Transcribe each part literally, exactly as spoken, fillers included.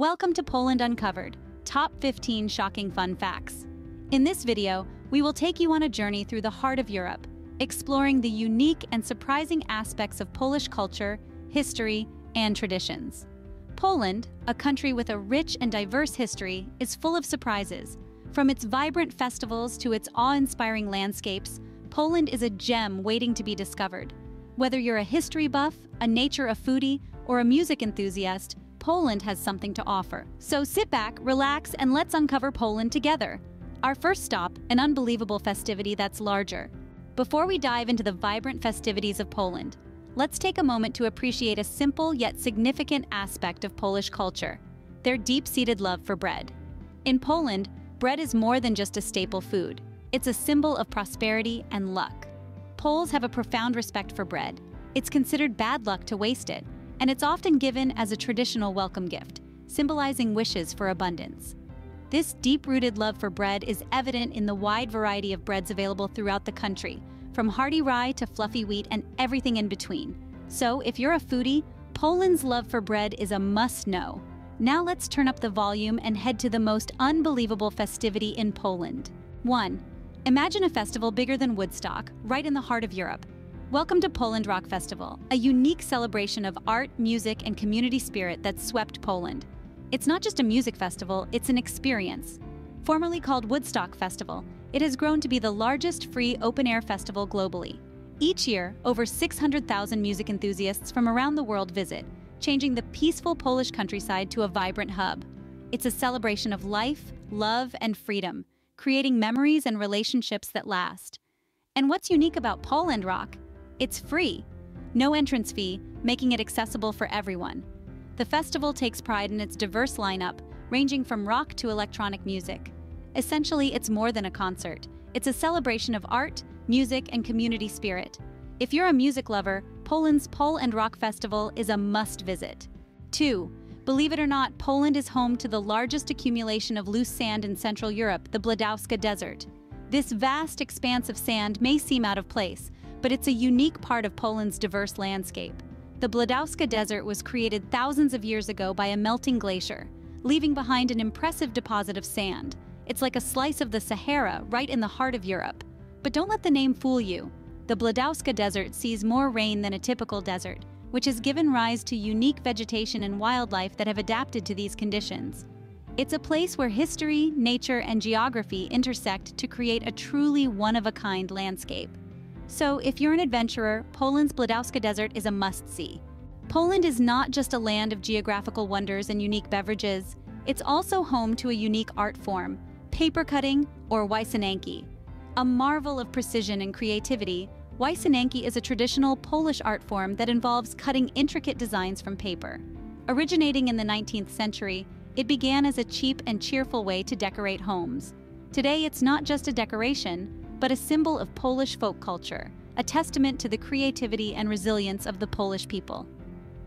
Welcome to Poland Uncovered, Top fifteen Shocking Fun Facts. In this video, we will take you on a journey through the heart of Europe, exploring the unique and surprising aspects of Polish culture, history, and traditions. Poland, a country with a rich and diverse history, is full of surprises. From its vibrant festivals to its awe-inspiring landscapes, Poland is a gem waiting to be discovered. Whether you're a history buff, a nature a foodie, or a music enthusiast, Poland has something to offer. So sit back, relax, and let's uncover Poland together. Our first stop, an unbelievable festivity that's larger. Before we dive into the vibrant festivities of Poland, let's take a moment to appreciate a simple yet significant aspect of Polish culture, their deep-seated love for bread. In Poland, bread is more than just a staple food. It's a symbol of prosperity and luck. Poles have a profound respect for bread. It's considered bad luck to waste it, and it's often given as a traditional welcome gift, symbolizing wishes for abundance. This deep-rooted love for bread is evident in the wide variety of breads available throughout the country, from hearty rye to fluffy wheat and everything in between. So, if you're a foodie, Poland's love for bread is a must-know. Now let's turn up the volume and head to the most unbelievable festivity in Poland. one. Imagine a festival bigger than Woodstock, right in the heart of Europe. Welcome to Poland Rock Festival, a unique celebration of art, music, and community spirit that swept Poland. It's not just a music festival, it's an experience. Formerly called Woodstock Festival, it has grown to be the largest free open-air festival globally. Each year, over six hundred thousand music enthusiasts from around the world visit, changing the peaceful Polish countryside to a vibrant hub. It's a celebration of life, love, and freedom, creating memories and relationships that last. And what's unique about Poland Rock? It's free, no entrance fee, making it accessible for everyone. The festival takes pride in its diverse lineup, ranging from rock to electronic music. Essentially, it's more than a concert. It's a celebration of art, music, and community spirit. If you're a music lover, Poland's Poland Rock Festival is a must visit. two. Believe it or not, Poland is home to the largest accumulation of loose sand in Central Europe, the Bledowska Desert. This vast expanse of sand may seem out of place, but it's a unique part of Poland's diverse landscape. The Bledowska Desert was created thousands of years ago by a melting glacier, leaving behind an impressive deposit of sand. It's like a slice of the Sahara right in the heart of Europe. But don't let the name fool you. The Bledowska Desert sees more rain than a typical desert, which has given rise to unique vegetation and wildlife that have adapted to these conditions. It's a place where history, nature, and geography intersect to create a truly one-of-a-kind landscape. So, if you're an adventurer, Poland's Bledowska Desert is a must-see. Poland is not just a land of geographical wonders and unique beverages, it's also home to a unique art form, paper cutting, or Wycinanki. A marvel of precision and creativity, Wycinanki is a traditional Polish art form that involves cutting intricate designs from paper. Originating in the nineteenth century, it began as a cheap and cheerful way to decorate homes. Today, it's not just a decoration, but a symbol of Polish folk culture, a testament to the creativity and resilience of the Polish people.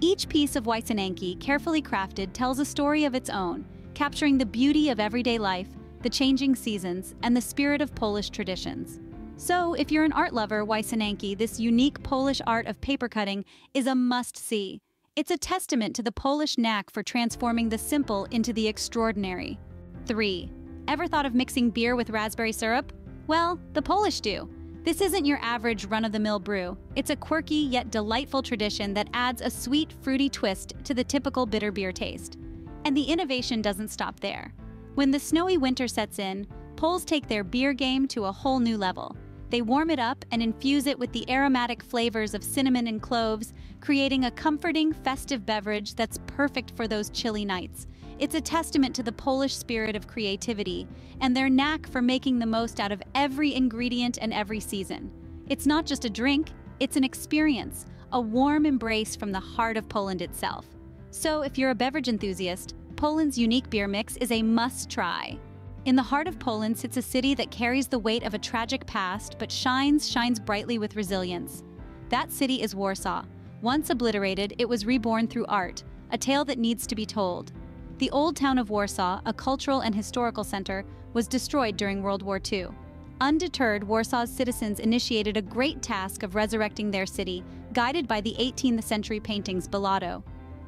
Each piece of Wycinanki, carefully crafted, tells a story of its own, capturing the beauty of everyday life, the changing seasons, and the spirit of Polish traditions. So, if you're an art lover, Wycinanki, this unique Polish art of paper cutting, is a must-see. It's a testament to the Polish knack for transforming the simple into the extraordinary. three. Ever thought of mixing beer with raspberry syrup? Well, the Polish do. This isn't your average run-of-the-mill brew. It's a quirky yet delightful tradition that adds a sweet, fruity twist to the typical bitter beer taste. And the innovation doesn't stop there. When the snowy winter sets in, Poles take their beer game to a whole new level. They warm it up and infuse it with the aromatic flavors of cinnamon and cloves, creating a comforting, festive beverage that's perfect for those chilly nights. It's a testament to the Polish spirit of creativity and their knack for making the most out of every ingredient and every season. It's not just a drink, it's an experience, a warm embrace from the heart of Poland itself. So, if you're a beverage enthusiast, Poland's unique beer mix is a must-try. In the heart of Poland sits a city that carries the weight of a tragic past but shines, shines brightly with resilience. That city is Warsaw. Once obliterated, it was reborn through art, a tale that needs to be told. The old town of Warsaw, a cultural and historical center, was destroyed during World War Two. Undeterred, Warsaw's citizens initiated a great task of resurrecting their city, guided by the eighteenth century paintings Bellotto.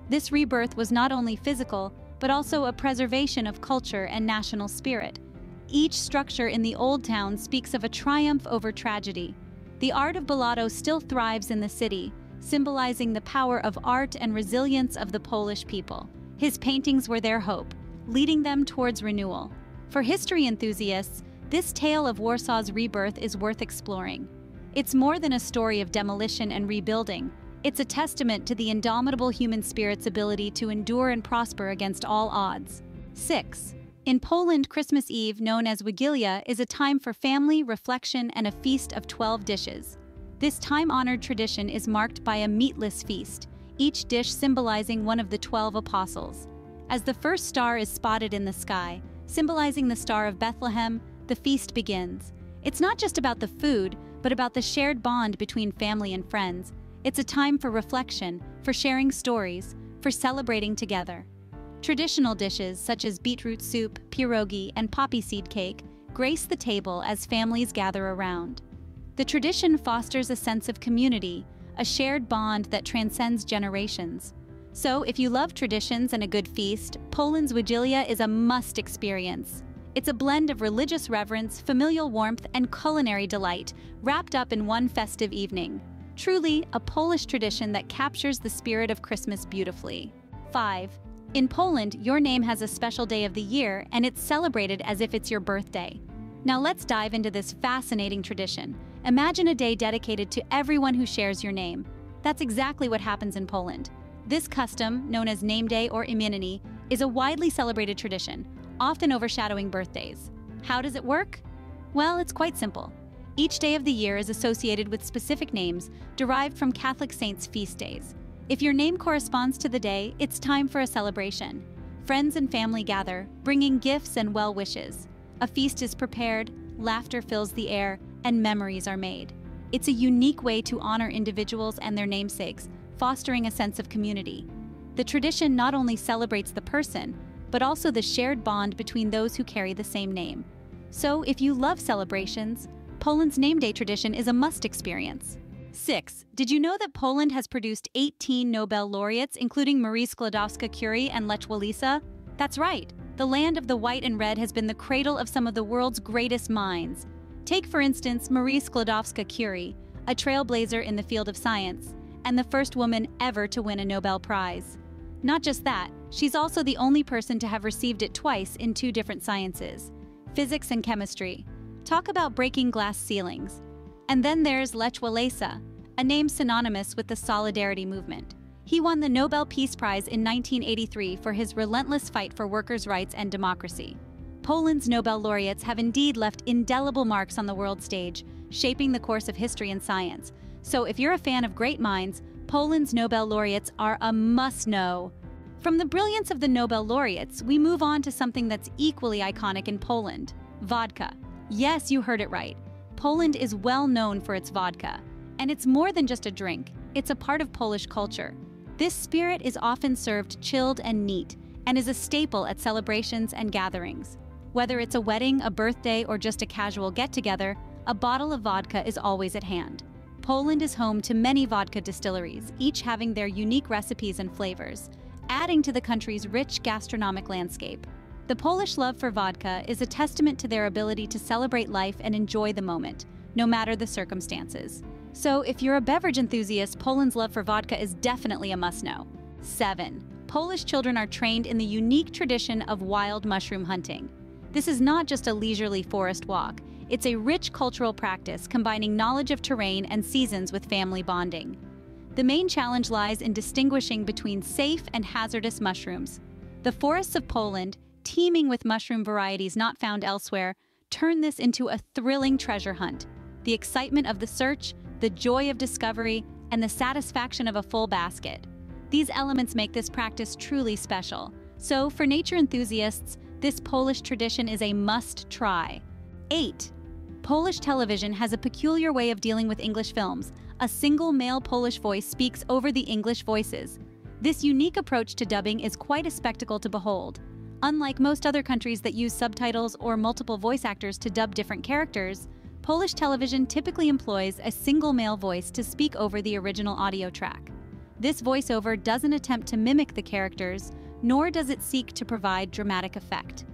This rebirth was not only physical, but also a preservation of culture and national spirit. Each structure in the old town speaks of a triumph over tragedy. The art of Bladów still thrives in the city, symbolizing the power of art and resilience of the Polish people. His paintings were their hope, leading them towards renewal. For history enthusiasts, this tale of Warsaw's rebirth is worth exploring. It's more than a story of demolition and rebuilding. It's a testament to the indomitable human spirit's ability to endure and prosper against all odds. six. In Poland, Christmas Eve, known as Wigilia, is a time for family, reflection, and a feast of twelve dishes. This time-honored tradition is marked by a meatless feast, each dish symbolizing one of the twelve apostles. As the first star is spotted in the sky, symbolizing the Star of Bethlehem, the feast begins. It's not just about the food, but about the shared bond between family and friends. It's a time for reflection, for sharing stories, for celebrating together. Traditional dishes such as beetroot soup, pierogi, and poppy seed cake grace the table as families gather around. The tradition fosters a sense of community, a shared bond that transcends generations. So, if you love traditions and a good feast, Poland's Wigilia is a must experience. It's a blend of religious reverence, familial warmth, and culinary delight, wrapped up in one festive evening. Truly, a Polish tradition that captures the spirit of Christmas beautifully. five. In Poland, your name has a special day of the year, and it's celebrated as if it's your birthday. Now let's dive into this fascinating tradition. Imagine a day dedicated to everyone who shares your name. That's exactly what happens in Poland. This custom, known as Name Day or Imieniny, is a widely celebrated tradition, often overshadowing birthdays. How does it work? Well, it's quite simple. Each day of the year is associated with specific names derived from Catholic saints' feast days. If your name corresponds to the day, it's time for a celebration. Friends and family gather, bringing gifts and well wishes. A feast is prepared, laughter fills the air, and memories are made. It's a unique way to honor individuals and their namesakes, fostering a sense of community. The tradition not only celebrates the person, but also the shared bond between those who carry the same name. So, if you love celebrations, Poland's Name Day tradition is a must experience. six. Did you know that Poland has produced eighteen Nobel laureates, including Marie Skłodowska Curie and Lech Wałęsa? That's right, the land of the white and red has been the cradle of some of the world's greatest minds. Take, for instance, Marie Skłodowska Curie, a trailblazer in the field of science, and the first woman ever to win a Nobel Prize. Not just that, she's also the only person to have received it twice in two different sciences, physics and chemistry. Talk about breaking glass ceilings. And then there's Lech Wałęsa, a name synonymous with the Solidarity Movement. He won the Nobel Peace Prize in nineteen eighty-three for his relentless fight for workers' rights and democracy. Poland's Nobel laureates have indeed left indelible marks on the world stage, shaping the course of history and science. So if you're a fan of great minds, Poland's Nobel laureates are a must-know. From the brilliance of the Nobel laureates, we move on to something that's equally iconic in Poland: vodka. Yes, you heard it right. Poland is well known for its vodka. And it's more than just a drink, it's a part of Polish culture. This spirit is often served chilled and neat, and is a staple at celebrations and gatherings. Whether it's a wedding, a birthday, or just a casual get-together, a bottle of vodka is always at hand. Poland is home to many vodka distilleries, each having their unique recipes and flavors, adding to the country's rich gastronomic landscape. The Polish love for vodka is a testament to their ability to celebrate life and enjoy the moment, no matter the circumstances. So, if you're a beverage enthusiast, Poland's love for vodka is definitely a must-know. seven. Polish children are trained in the unique tradition of wild mushroom hunting. This is not just a leisurely forest walk. It's a rich cultural practice combining knowledge of terrain and seasons with family bonding. The main challenge lies in distinguishing between safe and hazardous mushrooms. The forests of Poland, teeming with mushroom varieties not found elsewhere, turn this into a thrilling treasure hunt. The excitement of the search, the joy of discovery, and the satisfaction of a full basket. These elements make this practice truly special. So, for nature enthusiasts, this Polish tradition is a must try. eight. Polish television has a peculiar way of dealing with English films. A single male Polish voice speaks over the English voices. This unique approach to dubbing is quite a spectacle to behold. Unlike most other countries that use subtitles or multiple voice actors to dub different characters, Polish television typically employs a single male voice to speak over the original audio track. This voiceover doesn't attempt to mimic the characters, nor does it seek to provide dramatic effect.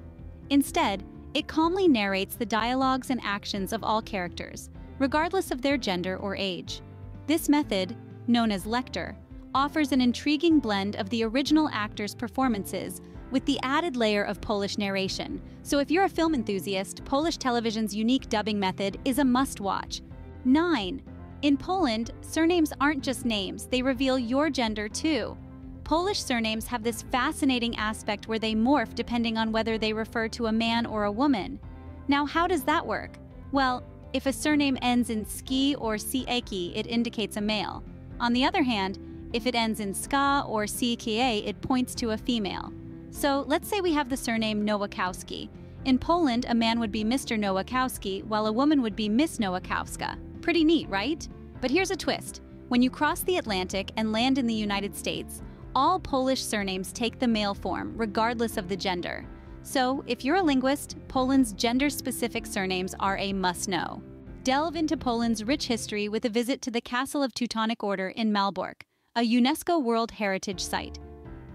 Instead, it calmly narrates the dialogues and actions of all characters, regardless of their gender or age. This method, known as lecture, offers an intriguing blend of the original actors' performances with the added layer of Polish narration. So if you're a film enthusiast, Polish television's unique dubbing method is a must-watch. nine. In Poland, surnames aren't just names, they reveal your gender too. Polish surnames have this fascinating aspect where they morph depending on whether they refer to a man or a woman. Now, how does that work? Well, if a surname ends in ski or sieki, it indicates a male. On the other hand, if it ends in ska or cka, it points to a female. So let's say we have the surname Nowakowski. In Poland, a man would be Mister Nowakowski, while a woman would be Miss Nowakowska. Pretty neat, right? But here's a twist. When you cross the Atlantic and land in the United States, all Polish surnames take the male form, regardless of the gender. So, if you're a linguist, Poland's gender-specific surnames are a must-know. Delve into Poland's rich history with a visit to the Castle of Teutonic Order in Malbork, a UNESCO World Heritage Site.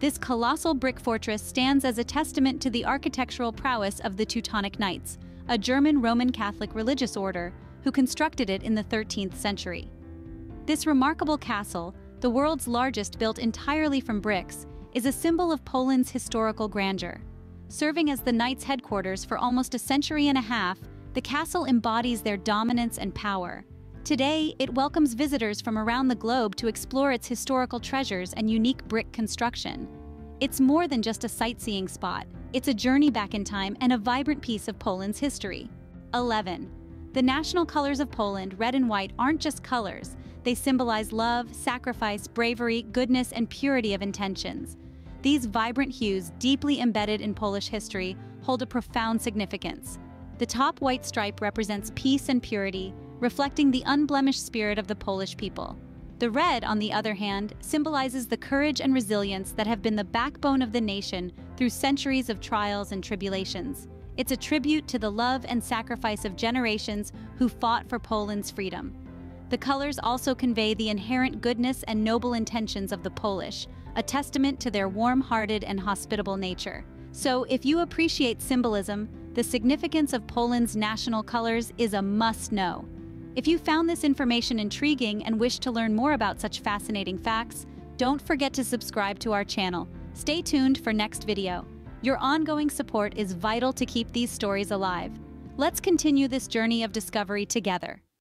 This colossal brick fortress stands as a testament to the architectural prowess of the Teutonic Knights, a German Roman Catholic religious order who constructed it in the thirteenth century. This remarkable castle, the world's largest built entirely from bricks, is a symbol of Poland's historical grandeur. Serving as the Knights' headquarters for almost a century and a half, the castle embodies their dominance and power. Today, it welcomes visitors from around the globe to explore its historical treasures and unique brick construction. It's more than just a sightseeing spot. It's a journey back in time and a vibrant piece of Poland's history. eleven. The national colors of Poland, red and white, aren't just colors. They symbolize love, sacrifice, bravery, goodness, and purity of intentions. These vibrant hues, deeply embedded in Polish history, hold a profound significance. The top white stripe represents peace and purity, reflecting the unblemished spirit of the Polish people. The red, on the other hand, symbolizes the courage and resilience that have been the backbone of the nation through centuries of trials and tribulations. It's a tribute to the love and sacrifice of generations who fought for Poland's freedom. The colors also convey the inherent goodness and noble intentions of the Polish, a testament to their warm-hearted and hospitable nature. So, if you appreciate symbolism, the significance of Poland's national colors is a must-know. If you found this information intriguing and wish to learn more about such fascinating facts, don't forget to subscribe to our channel. Stay tuned for next video. Your ongoing support is vital to keep these stories alive. Let's continue this journey of discovery together.